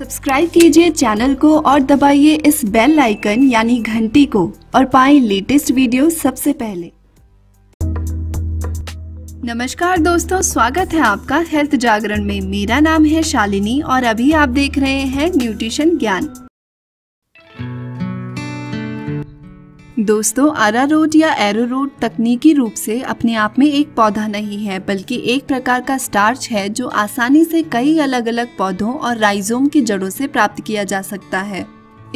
Subscribe कीजिए channel को और दबाइए इस बेल आइकन यानी घंटी को और पाएं लेटेस्ट वीडियो सबसे पहले। नमस्कार दोस्तों, स्वागत है आपका हेल्थ जागरण में। मेरा नाम है शालिनी और अभी आप देख रहे हैं न्यूट्रिशन ज्ञान। दोस्तों, अरारोट या एरो रूट तकनीकी रूप से अपने आप में एक पौधा नहीं है, बल्कि एक प्रकार का स्टार्च है जो आसानी से कई अलग अलग पौधों और राइजोम की जड़ों से प्राप्त किया जा सकता है।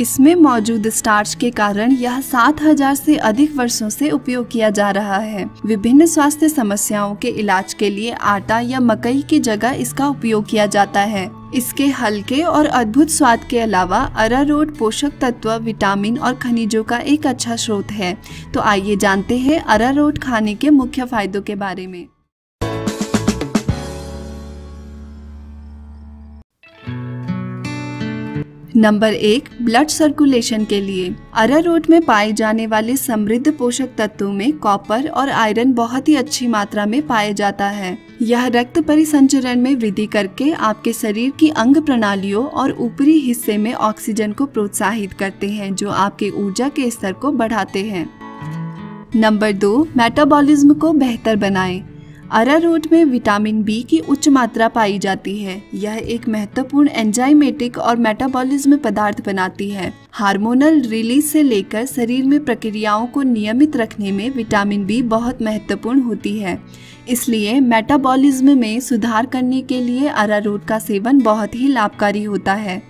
इसमें मौजूद स्टार्च के कारण यह 7000 से अधिक वर्षों से उपयोग किया जा रहा है। विभिन्न स्वास्थ्य समस्याओं के इलाज के लिए आटा या मकई की जगह इसका उपयोग किया जाता है। इसके हल्के और अद्भुत स्वाद के अलावा अरारोट पोषक तत्व, विटामिन और खनिजों का एक अच्छा स्रोत है। तो आइए जानते हैं अरारोट खाने के मुख्य फायदों के बारे में। नंबर 1, ब्लड सर्कुलेशन के लिए। अरारोट में पाए जाने वाले समृद्ध पोषक तत्वों में कॉपर और आयरन बहुत ही अच्छी मात्रा में पाया जाता है। यह रक्त परिसंचरण में वृद्धि करके आपके शरीर की अंग प्रणालियों और ऊपरी हिस्से में ऑक्सीजन को प्रोत्साहित करते हैं, जो आपके ऊर्जा के स्तर को बढ़ाते हैं। नंबर 2, मेटाबॉलिज्म को बेहतर बनाएं। अरारोट में विटामिन बी की उच्च मात्रा पाई जाती है। यह एक महत्वपूर्ण एंजाइमेटिक और मेटाबॉलिज्म पदार्थ बनाती है। हार्मोनल रिलीज से लेकर शरीर में प्रक्रियाओं को नियमित रखने में विटामिन बी बहुत महत्वपूर्ण होती है। इसलिए मेटाबॉलिज्म में सुधार करने के लिए अरारोट का सेवन बहुत ही लाभकारी होता है।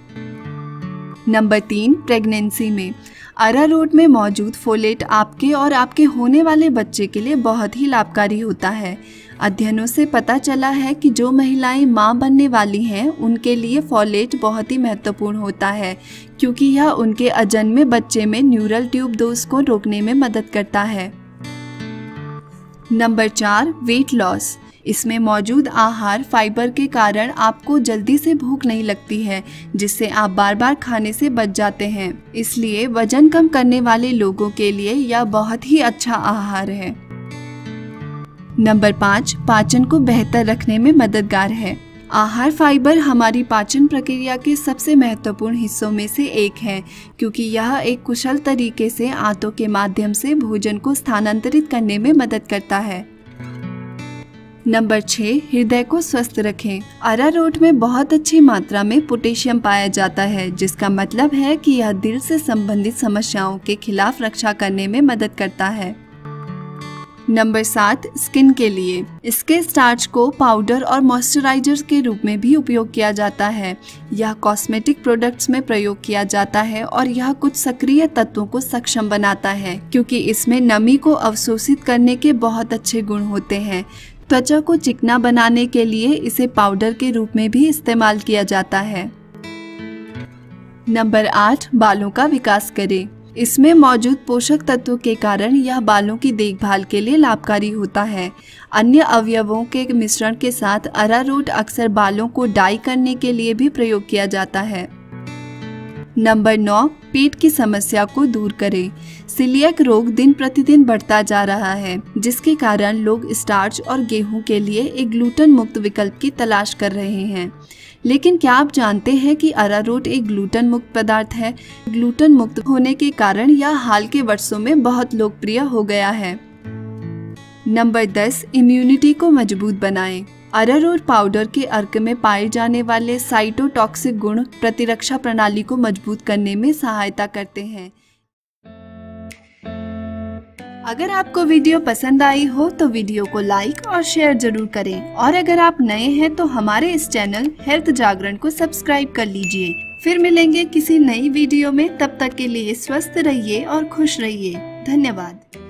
नंबर 3, प्रेगनेंसी में। अरारोट में मौजूद फोलेट आपके और आपके होने वाले बच्चे के लिए बहुत ही लाभकारी होता है। अध्ययनों से पता चला है कि जो महिलाएं मां बनने वाली हैं उनके लिए फोलेट बहुत ही महत्वपूर्ण होता है, क्योंकि यह उनके अजन्मे बच्चे में न्यूरल ट्यूब दोष को रोकने में मदद करता है। Number 4, weight loss. इसमें मौजूद आहार फाइबर के कारण आपको जल्दी से भूख नहीं लगती है, जिससे आप बार बार खाने से बच जाते हैं। इसलिए वजन कम करने वाले लोगों के लिए यह बहुत ही अच्छा आहार है। नंबर 5, पाचन को बेहतर रखने में मददगार है। आहार फाइबर हमारी पाचन प्रक्रिया के सबसे महत्वपूर्ण हिस्सों में से एक है, क्योंकि यह एक कुशल तरीके से आंतों के माध्यम से भोजन को स्थानांतरित करने में मदद करता है। नंबर 6, हृदय को स्वस्थ रखें। अरारोट में बहुत अच्छी मात्रा में पोटेशियम पाया जाता है, जिसका मतलब है कि यह दिल से संबंधित समस्याओं के खिलाफ रक्षा करने में मदद करता है। नंबर 7, स्किन के लिए। इसके स्टार्च को पाउडर और मॉइस्चराइजर के रूप में भी उपयोग किया जाता है। यह कॉस्मेटिक प्रोडक्ट्स में प्रयोग किया जाता है और यह कुछ सक्रिय तत्वों को सक्षम बनाता है, क्योंकि इसमें नमी को अवशोषित करने के बहुत अच्छे गुण होते हैं। त्वचा को चिकना बनाने के लिए इसे पाउडर के रूप में भी इस्तेमाल किया जाता है। नंबर 8, बालों का विकास करें। इसमें मौजूद पोषक तत्वों के कारण यह बालों की देखभाल के लिए लाभकारी होता है। अन्य अवयवों के मिश्रण के साथ अरारोट अक्सर बालों को डाई करने के लिए भी प्रयोग किया जाता है। नंबर 9, पेट की समस्या को दूर करें। सिलियक रोग दिन प्रतिदिन बढ़ता जा रहा है, जिसके कारण लोग स्टार्च और गेहूं के लिए एक ग्लूटेन मुक्त विकल्प की तलाश कर रहे हैं। लेकिन क्या आप जानते हैं कि अरारोट एक ग्लूटेन मुक्त पदार्थ है? ग्लूटेन मुक्त होने के कारण यह हाल के वर्षों में बहुत लोकप्रिय हो गया है। नंबर 10, इम्यूनिटी को मजबूत बनाएं। अरारोट पाउडर के अर्क में पाए जाने वाले साइटोटॉक्सिक गुण प्रतिरक्षा प्रणाली को मजबूत करने में सहायता करते हैं। अगर आपको वीडियो पसंद आई हो तो वीडियो को लाइक और शेयर जरूर करें, और अगर आप नए हैं तो हमारे इस चैनल हेल्थ जागरण को सब्सक्राइब कर लीजिए। फिर मिलेंगे किसी नई वीडियो में, तब तक के लिए स्वस्थ रहिए और खुश रहिए। धन्यवाद।